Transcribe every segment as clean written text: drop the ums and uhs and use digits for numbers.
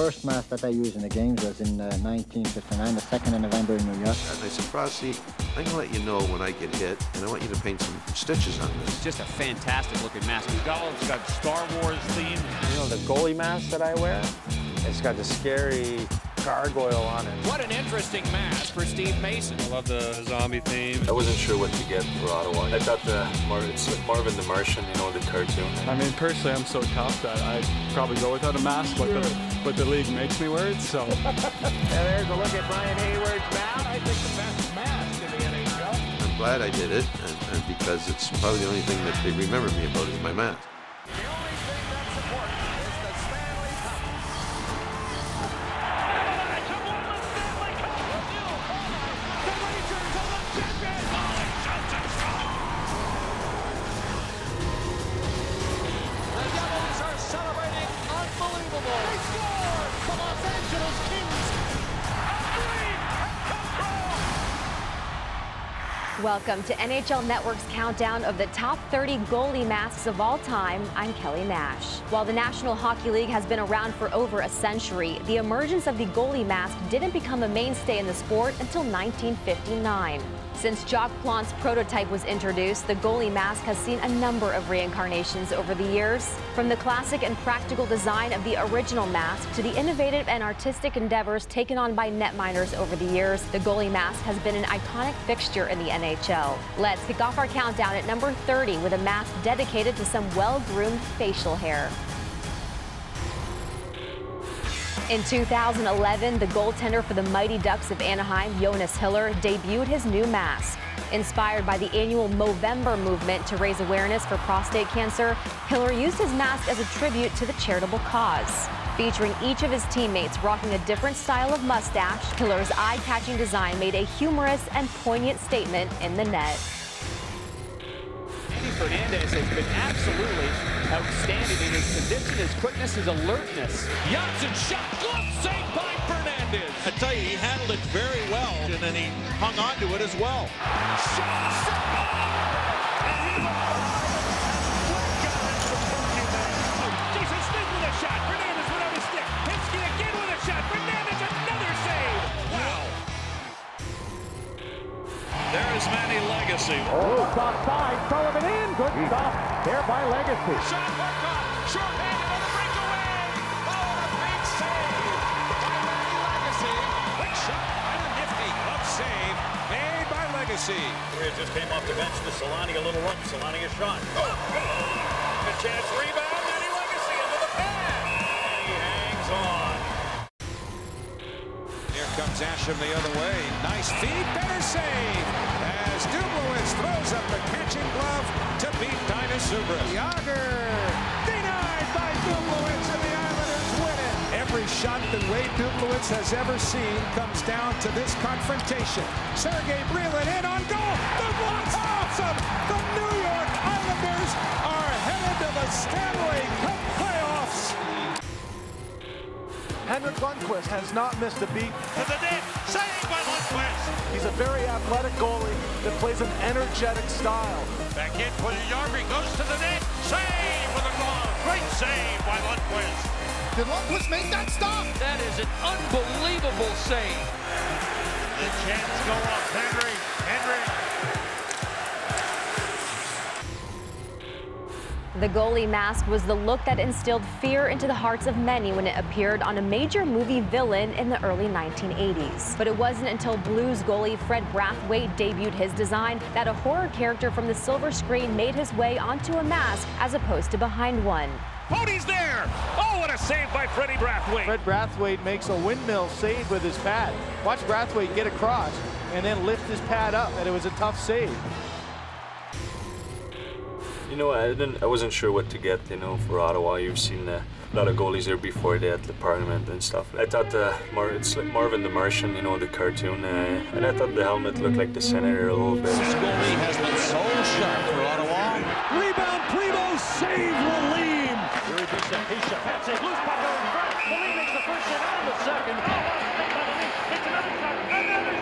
first mask that I used in the games was in 1959, the 2nd of November in New York. And I said, Frosty, I'm gonna let you know when I get hit, and I want you to paint some stitches on this. Just a fantastic looking mask. It's got Star Wars theme. You know, the goalie mask that I wear? It's got the scary gargoyle on it. What an interesting mask for Steve Mason. I love the zombie theme. I wasn't sure what to get for Ottawa. I thought it's like Marvin the Martian, you know, the cartoon. I mean, personally, I'm so tough that I'd probably go without a mask, but the league makes me wear it, so. And there's a look at Brian Hayward's mask. I think the best mask in the NHL. I'm glad I did it, and because it's probably the only thing that they remember me about is my mask. Welcome to NHL Network's countdown of the top 30 goalie masks of all time. I'm Kelly Nash. While the National Hockey League has been around for over a century, the emergence of the goalie mask didn't become a mainstay in the sport until 1959. Since Jacques Plante's prototype was introduced, the goalie mask has seen a number of reincarnations over the years. From the classic and practical design of the original mask to the innovative and artistic endeavors taken on by netminers over the years, the goalie mask has been an iconic fixture in the NHL. Let's kick off our countdown at number 30 with a mask dedicated to some well-groomed facial hair. In 2011, the goaltender for the Mighty Ducks of Anaheim, Jonas Hiller, debuted his new mask. Inspired by the annual Movember movement to raise awareness for prostate cancer, Hiller used his mask as a tribute to the charitable cause. Featuring each of his teammates rocking a different style of mustache, Hiller's eye-catching design made a humorous and poignant statement in the net. Andy Fernandez has been absolutely outstanding in his conviction, his quickness, his alertness. Janssen shot, glove saved by Fernandez. I tell you, he handled it very well, and then he hung on to it as well. Jason Smith with a shot, Fernandez without his stick. Hinsky again with a shot, Fernandez another save. Wow. There is Manny Legace. Oh, top side, Sullivan in, good stop. There by Legacy. Shot back up, short-handed on the breakaway. Oh, a big save by Manny Legace. Quick shot and a nifty glove save made by Legacy. Here just came off the bench to Solani, a little run. Solani a shot. Oh, goal! A chance rebound. Manny Legace into the pad. And he hangs on. Here comes Asham the other way. Nice feed, better save. As Dubowitz throws up the catching glove to beat Subra. Yager denied by Dubowitz, and the Islanders win it. Every shot that Wade Dubowitz has ever seen comes down to this confrontation. Sergei Breland in on goal. The block's awesome. The New York Islanders are headed to the Stanley Cup playoffs. Henrik Lundqvist has not missed a beat. To the net, saved by Lundqvist. He's a very athletic goalie that plays an energetic style. Back in for Yarby, goes to the net, save with a glove. Great save by Lundqvist. Did Lundqvist make that stop? That is an unbelievable save. The chance go off Henry. The goalie mask was the look that instilled fear into the hearts of many when it appeared on a major movie villain in the early 1980s. But it wasn't until Blues goalie Fred Brathwaite debuted his design that a horror character from the silver screen made his way onto a mask as opposed to behind one. Podi's there! Oh, what a save by Freddie Brathwaite! Fred Brathwaite makes a windmill save with his pad. Watch Brathwaite get across and then lift his pad up, and it was a tough save. You know, I wasn't sure what to get, you know, for Ottawa. You've seen a lot of goalies there before, they at the Parliament and stuff. I thought it's like Marvin the Martian, you know, the cartoon, and I thought the helmet looked like the Senator a little bit. This goalie has been so sharp for Ottawa. Rebound, Primo, save, Lalim. Here is Pisha, that's a loose puck in front. Lalim makes the first save out of the second. Oh,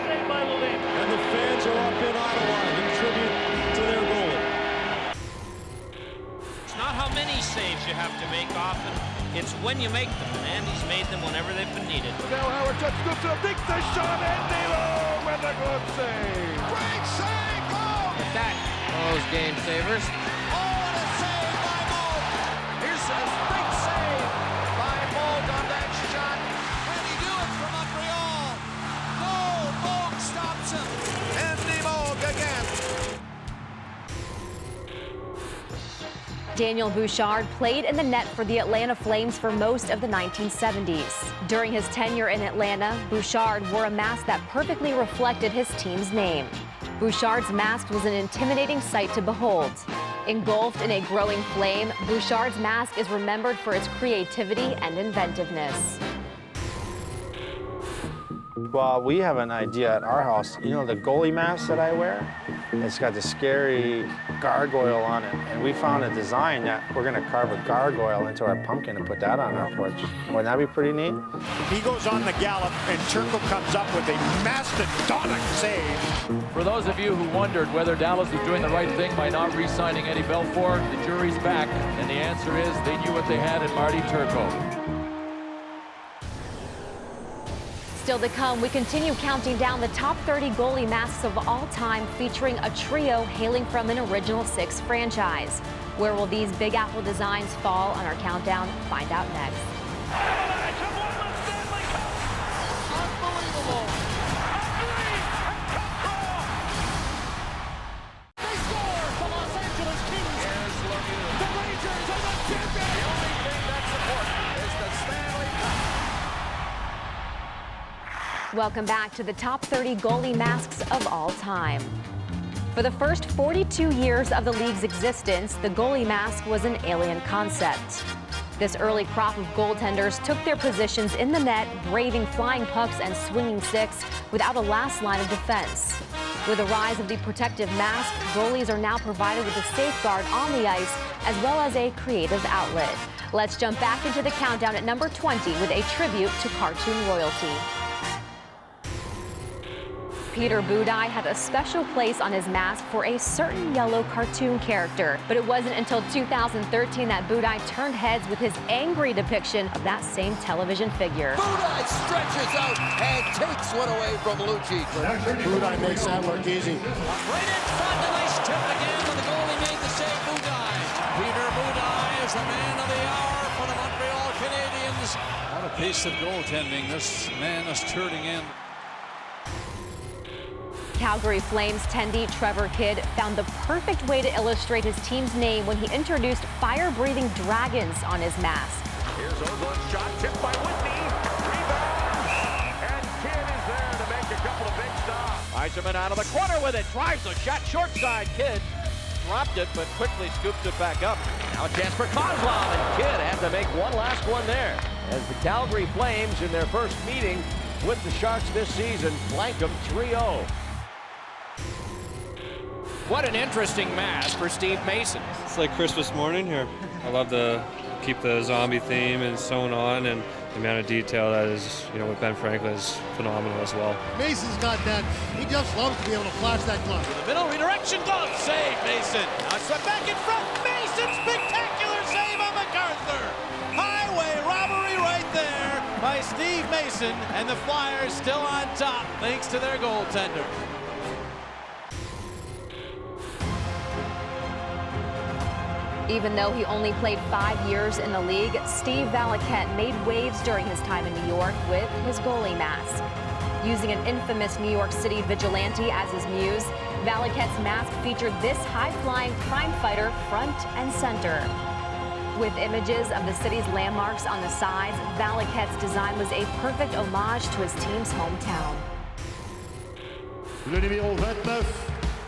save by Lalim. It's another shot, another save by Lalim. And the fans are up in Ottawa in tribute to their goalie. Not how many saves you have to make often, it's when you make them, and Andy's made them whenever they That's good for a big fish shot, Antero with a good save. Great save, goal! Get that, those game savers. Oh, and a save by Mould. Here's a big save by Mould on that shot. Can he do it from Montreal? No, Mould stops him. Andy Mould again. Daniel Bouchard played in the net for the Atlanta Flames for most of the 1970s. During his tenure in Atlanta, Bouchard wore a mask that perfectly reflected his team's name. Bouchard's mask was an intimidating sight to behold. Engulfed in a growing flame, Bouchard's mask is remembered for its creativity and inventiveness. Well, we have an idea at our house. You know the goalie mask that I wear? It's got the scary gargoyle on it. And we found a design that we're going to carve a gargoyle into our pumpkin and put that on our porch. Wouldn't that be pretty neat? He goes on the gallop, and Turco comes up with a mastodonic save. For those of you who wondered whether Dallas was doing the right thing by not re-signing Eddie Belfour, the jury's back. And the answer is they knew what they had in Marty Turco. Still to come, we continue counting down the top 30 goalie masks of all time, featuring a trio hailing from an original six franchise. Where will these Big Apple designs fall on our countdown? Find out next. Unbelievable. They score for Los Angeles Kings. The Rangers are the champions. The only thing that's important is the Stanley Cup. Welcome back to the top 30 goalie masks of all time. For the first 42 years of the league's existence, the goalie mask was an alien concept. This early crop of goaltenders took their positions in the net, braving flying pucks and swinging sticks without a last line of defense. With the rise of the protective mask, goalies are now provided with a safeguard on the ice as well as a creative outlet. Let's jump back into the countdown at number 20 with a tribute to cartoon royalty. Peter Budaj had a special place on his mask for a certain yellow cartoon character, but it wasn't until 2013 that Budaj turned heads with his angry depiction of that same television figure. Budaj stretches out and takes one away from Lucci. Budaj makes that look easy. Right in front, a nice tip again, but the goalie made the save. Budaj. Peter Budaj is the man of the hour for the Montreal Canadiens. What a piece of goaltending this man is turning in. Calgary Flames tendee Trevor Kidd found the perfect way to illustrate his team's name when he introduced fire-breathing dragons on his mask. Here's Oglund's shot, tipped by Whitney. Rebound! And Kidd is there to make a couple of big stops. Eiserman out of the corner with it, drives the shot, short side. Kidd dropped it, but quickly scoops it back up. Now a chance for Kozlov, and Kidd has to make one last one there. As the Calgary Flames, in their first meeting with the Sharks this season, blank them 3-0. What an interesting mask for Steve Mason. It's like Christmas morning here. I love to keep the zombie theme and so on, and the amount of detail that is, you know, with Ben Franklin is phenomenal as well. Mason's got that. He just loves to be able to flash that glove. In the middle, redirection glove, save Mason. Now it's back in front. Mason, spectacular save on MacArthur. Highway robbery right there by Steve Mason, and the Flyers still on top thanks to their goaltender. Even though he only played 5 years in the league, Steve Valiquette made waves during his time in New York with his goalie mask. Using an infamous New York City vigilante as his muse, Valiquette's mask featured this high-flying crime fighter front and center. With images of the city's landmarks on the sides, Valiquette's design was a perfect homage to his team's hometown. Le numéro 29,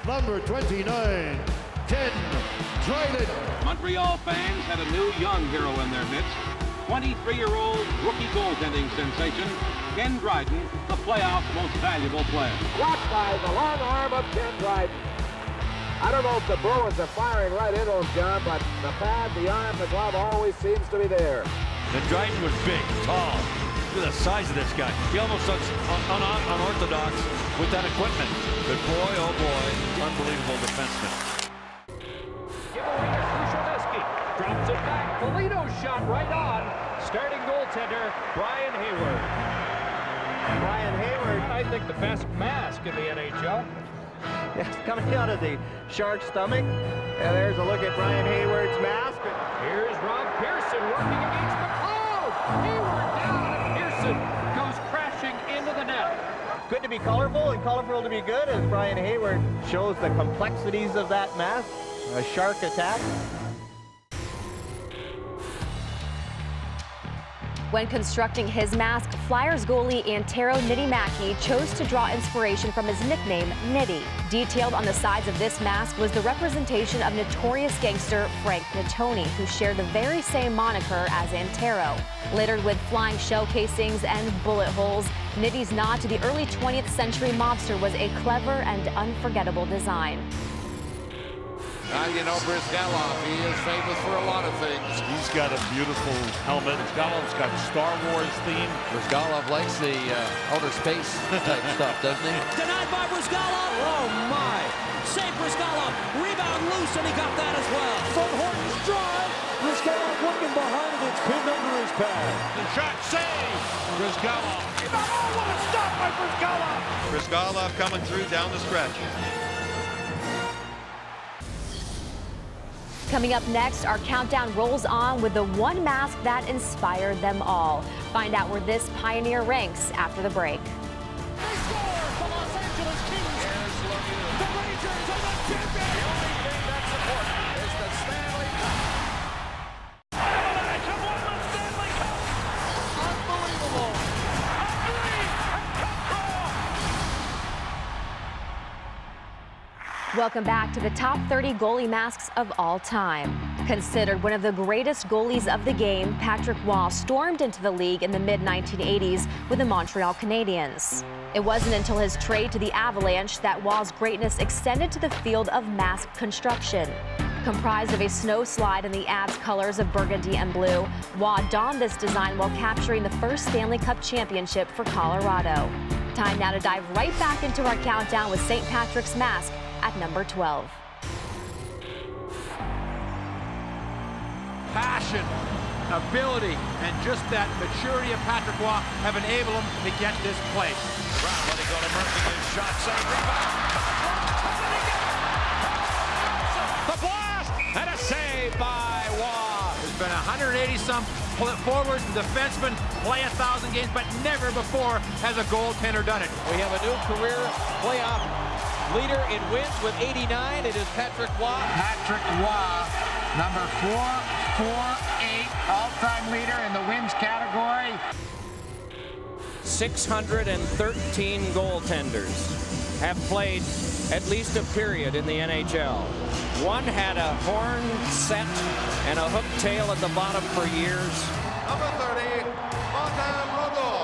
number 29. Ken Dryden. Montreal fans had a new young hero in their midst. 23-year-old rookie goaltending sensation, Ken Dryden, the playoffs' most valuable player. Blocked by the long arm of Ken Dryden. I don't know if the Bruins are firing right into him, John, but the pad, the arm, the glove always seems to be there. And Dryden was big, tall. Look at the size of this guy. He almost looks unorthodox with that equipment. But boy, oh boy, unbelievable defenseman. Drops it back. Polito's shot right on. Starting goaltender, Brian Hayward. Brian Hayward, I think the best mask in the NHL. It's coming out of the Shark's stomach. And there's a look at Brian Hayward's mask. Here's Rob Pearson working against the cloud. Hayward down, and Pearson goes crashing into the net. Good to be colorful and colorful to be good, as Brian Hayward shows the complexities of that mask. A shark attack. When constructing his mask, Flyers goalie Antero Niittymäki chose to draw inspiration from his nickname, Niitty. Detailed on the sides of this mask was the representation of notorious gangster Frank Niitty, who shared the very same moniker as Antero. Littered with flying shell casings and bullet holes, Niitty's nod to the early 20th century mobster was a clever and unforgettable design. You know, Bryzgalov, he is famous for a lot of things. He's got a beautiful helmet. Bryzgalov's got Star Wars theme. Bryzgalov likes the outer space type stuff, doesn't he? Denied by Bryzgalov. Oh, my. Save Bryzgalov. Rebound loose, and he got that as well. From Horton's drive, Bryzgalov looking behind it. It's pinned under his pad. The shot save. Bryzgalov. Oh, what a stop by Bryzgalov. Bryzgalov coming through down the stretch. Coming up next, our countdown rolls on with the one mask that inspired them all. Find out where this pioneer ranks after the break. They score for Los Angeles Kings. The Rangers are the champions. The only thing that supports is the Stanley Cup. Avalanche have won the Stanley Cup. Unbelievable. A three and Cup draw. Welcome back to the top 30 goalie masks of all time. Considered one of the greatest goalies of the game, Patrick Waugh stormed into the league in the mid-1980s with the Montreal Canadiens. It wasn't until his trade to the Avalanche that Waugh's greatness extended to the field of mask construction. Comprised of a snow slide in the Avs colors of burgundy and blue, Waugh donned this design while capturing the first Stanley Cup championship for Colorado. Time now to dive right back into our countdown with St. Patrick's mask at number 12. Passion, ability, and just that maturity of Patrick Waugh have enabled him to get this place. Brown letting go to Murphy, good shot, save, rebound. The blast, and a save by Waugh. There's been 180-some forwards and defensemen play 1,000 games, but never before has a goaltender done it. We have a new career playoff leader in wins with 89. It is Patrick Waugh. Patrick Waugh, number 448, all-time leader in the wins category. 613 goaltenders have played at least a period in the NHL. One had a horn set and a hook tail at the bottom for years. Number 30, Martin Brodeur.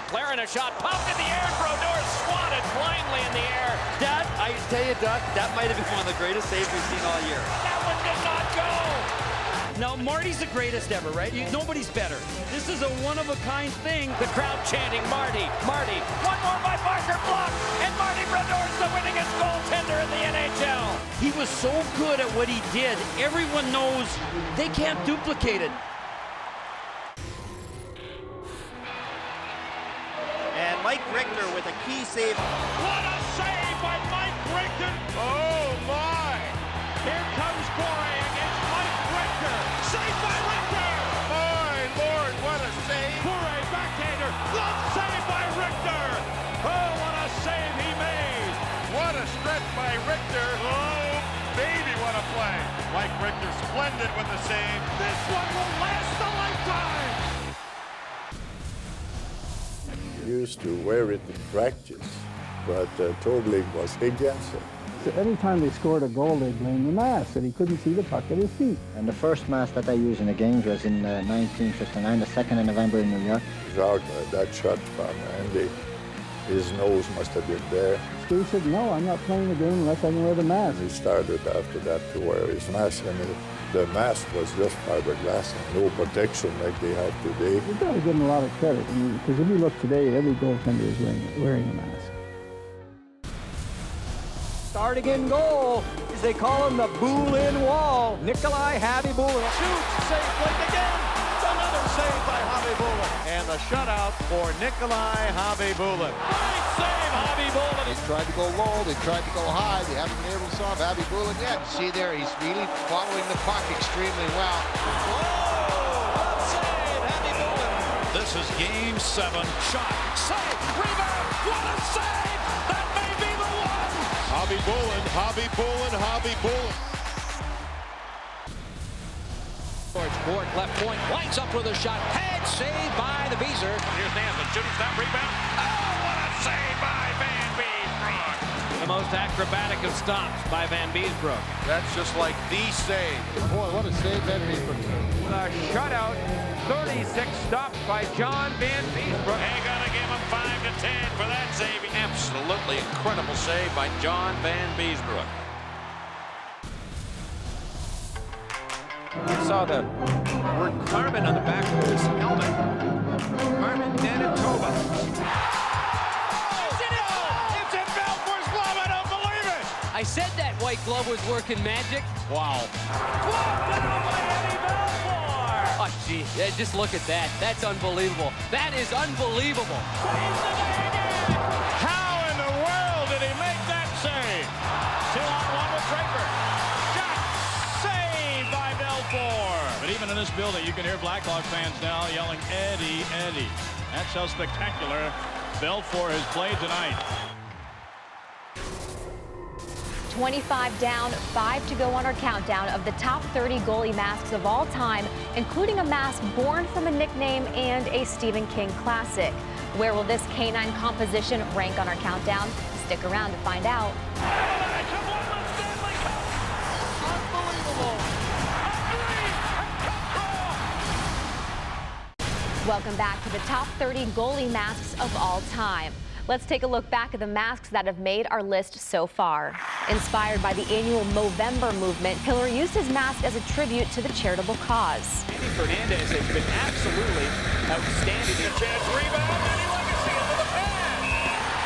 McLaren, a shot popped in the air, and Brodeur swatted blindly in the air. Dad, I tell you, Doug, that might have been one of the greatest saves we've seen all year. That one did not go. Now, Marty's the greatest ever, right? Nobody's better. This is a one-of-a-kind thing. The crowd chanting, Marty, Marty. One more by Barker, blocked, and Marty Brodeur is the winningest goaltender in the NHL. He was so good at what he did. Everyone knows they can't duplicate it. And Mike Richter with a key save. What a save by Mike Richter. Oh, my. Here comes Corey against Mike Richter. Saved by Richter. My Lord, what a save. Corey, backhander. Glove save by Richter. Oh, what a save he made. What a stretch by Richter. Oh, baby, what a play. Mike Richter, splendid with the save. This one will last a lifetime. Used to wear it in practice, but Torgling was against it. So every time they scored a goal, they blamed the mask, and he couldn't see the puck at his feet. And the first mask that I used in the games was in 1959, the 2nd of November in New York. That shot from Andy, his nose must have been there. Steve said, no, I'm not playing the game unless I can wear the mask. And he started after that to wear his mask, and the mask was just fiberglass and no protection like they have today. We've got to give him a lot of credit, because if you look today, every goaltender is wearing a mask. Starting in goal is they call him the Boulin Wall. Nikolai Khabibulin shoots, save, plays again. It's another save. save by Khabibulin. And the shutout for Nikolai Khabibulin. Great save, Khabibulin. They tried to go low, they tried to go high. They haven't been able to stop Khabibulin yet. See there, he's really following the puck extremely well. Whoa! What save, Khabibulin. This is Game 7. Shot, save, rebound. What a save! That may be the one. Khabibulin, Khabibulin, Khabibulin. Bork, left point, winds up with a shot. Pad saved by the Beezer. Here's Nansen, shooting stop, rebound. Oh, what a save by Vanbiesbrouck. The most acrobatic of stops by Vanbiesbrouck. That's just like the save. Boy, what a save Vanbiesbrouck. A shutout, 36 stops by John Vanbiesbrouck. They gotta give him 5 to 10 for that save. Absolutely incredible save by John Vanbiesbrouck. You saw the word Carmen on the back of his helmet. Carmen Manitoba. Oh, it's in it! Oh, it's in Belfour's glove, I don't believe it! I said that white glove was working magic. Wow. Blocked out by Eddie Belfour! Oh, gee, yeah, just look at that. That's unbelievable. That is unbelievable. Saves the day again! How in the world did he make that save? 2-on-1 with Draper. But even in this building, you can hear Blackhawk fans now yelling, Eddie, Eddie. That's how spectacular Belfour has played tonight. 25 down, 5 to go on our countdown of the top 30 goalie masks of all time, including a mask born from a nickname and a Stephen King classic. Where will this canine composition rank on our countdown? Stick around to find out. Welcome back to the top 30 goalie masks of all time. Let's take a look back at the masks that have made our list so far. Inspired by the annual Movember movement, Hiller used his mask as a tribute to the charitable cause. Andy Fernandez has been absolutely outstanding. A chance rebound, Manny Legace into the pad.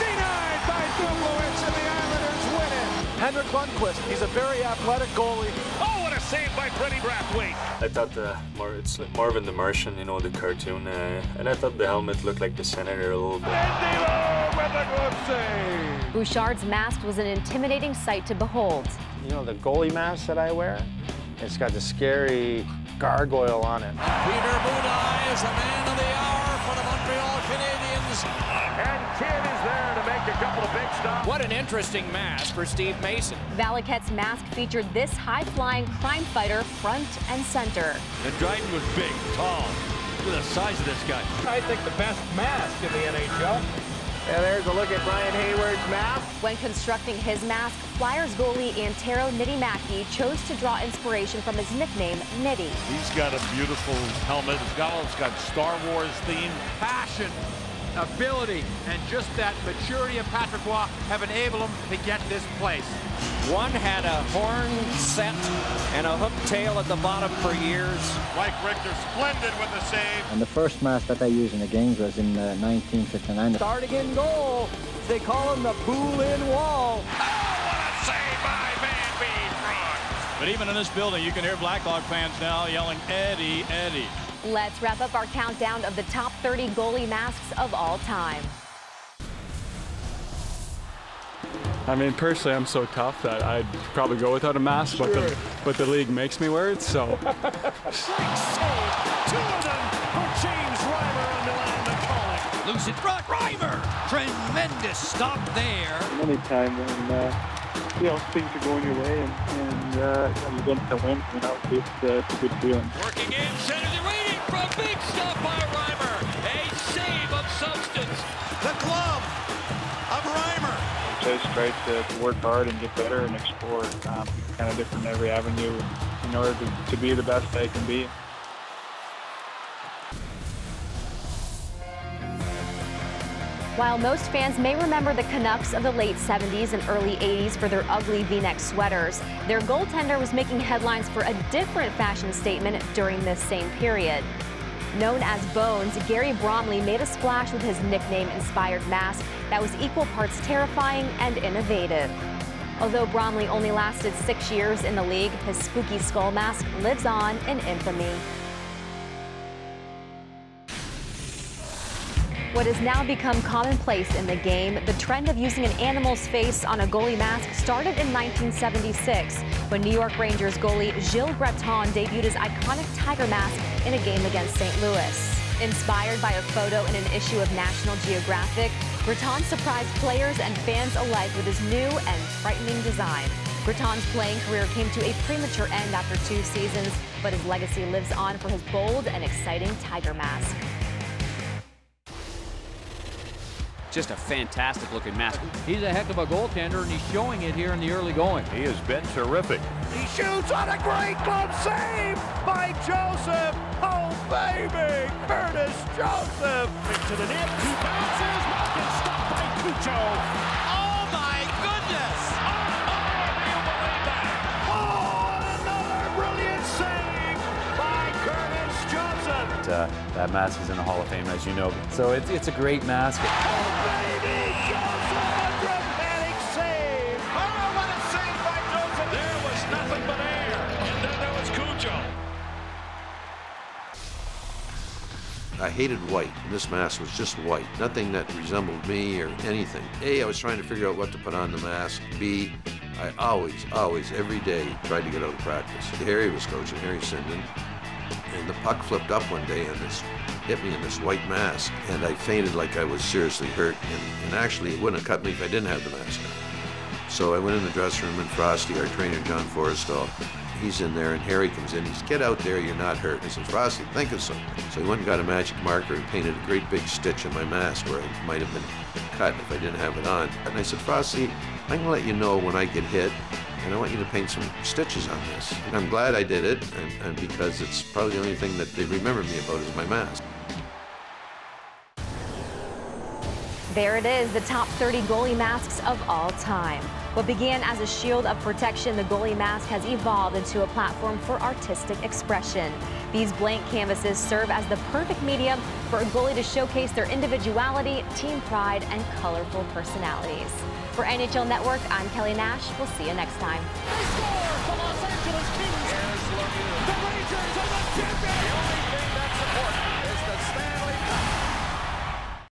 Denied by Dubowitz, and the Islanders win it. Henrik Lundqvist, he's a very athletic goalie. Oh! Saved by Fred Brathwaite. I thought it's like Marvin the Martian, you know, the cartoon, and I thought the helmet looked like the Senator a little bit. With a good save. Bouchard's mask was an intimidating sight to behold. You know, the goalie mask that I wear, it's got the scary gargoyle on it. Peter Budaj is a man of the hour for the Montreal Canadiens. And Kidd is there to make a couple of big stops. What an interesting mask for Steve Mason. Valiquette's mask featured this high-flying crime fighter front and center. The Dryden was big, tall. Look at the size of this guy. I think the best mask in the NHL. And there's a look at Brian Hayward's mask. When constructing his mask, Flyers goalie Antero Niittymäki chose to draw inspiration from his nickname, Niitty. He's got a beautiful helmet. It's got Star Wars theme. Passion, ability, and just that maturity of Patrick Waugh have enabled him to get this place. One had a horn set and a hook tail at the bottom for years. Mike Richter, splendid with the save. And the first mask that I used in the games was in 1959. Starting in goal, they call him the Boulin Wall. Oh, what a save by Vanbiesbrouck. But even in this building, you can hear Blackhawk fans now yelling, Eddie, Eddie. Let's wrap up our countdown of the top 30 goalie masks of all time. I mean, personally, I'm so tough that I'd probably go without a mask, sure. but the league makes me wear it, so. Great save, two of them for James Reimer on the line of calling. Loose it, brought Reimer. Tremendous stop there. Any time when you know things are going your way and you're going to win, you know, it's a good feeling. Working in, center the reading for a big stop by Reimer. A save of substance. The glove of Reimer. Just tried to work hard and get better and explore kind of different every avenue in order to be the best I can be. While most fans may remember the Canucks of the late 70s and early 80s for their ugly V-neck sweaters, their goaltender was making headlines for a different fashion statement during this same period. Known as Bones, Gary Bromley made a splash with his nickname-inspired mask that was equal parts terrifying and innovative. Although Bromley only lasted 6 years in the league, his spooky skull mask lives on in infamy. What has now become commonplace in the game, the trend of using an animal's face on a goalie mask started in 1976 when New York Rangers goalie Gilles Gratton debuted his iconic tiger mask in a game against St. Louis. Inspired by a photo in an issue of National Geographic, Gratton surprised players and fans alike with his new and frightening design. Gratton's playing career came to a premature end after 2 seasons, but his legacy lives on for his bold and exciting tiger mask. Just a fantastic looking mask. He's a heck of a goaltender, and he's showing it here in the early going. He has been terrific. He shoots on a great glove save by Joseph. Oh, baby, Curtis Joseph. Into the net, 2 bounces, rocket stop by Cucho. Oh, my goodness. Oh, another brilliant save by Curtis Joseph. That mask is in the Hall of Fame, as you know. So it's a great mask. I hated white, and this mask was just white. Nothing that resembled me or anything. A, I was trying to figure out what to put on the mask. B, I always, every day, tried to get out of practice. Harry was coaching, Harry Sinden, and the puck flipped up one day and this hit me in this white mask, and I fainted like I was seriously hurt, and actually it wouldn't have cut me if I didn't have the mask on. So I went in the dressing room, and Frosty, our trainer, John Forrestal, he's in there, and Harry comes in. He says, "Get out there, you're not hurt." I said, "Frosty, think of something." So he went and got a magic marker and painted a great big stitch in my mask where I might have been cut if I didn't have it on. And I said, "Frosty, I'm gonna let you know when I get hit, and I want you to paint some stitches on this." And I'm glad I did it, and because it's probably the only thing that they remember me about is my mask. There it is, the top 30 goalie masks of all time. What began as a shield of protection, the goalie mask has evolved into a platform for artistic expression. These blank canvases serve as the perfect medium for a goalie to showcase their individuality, team pride, and colorful personalities. For NHL Network, I'm Kelly Nash. We'll see you next time.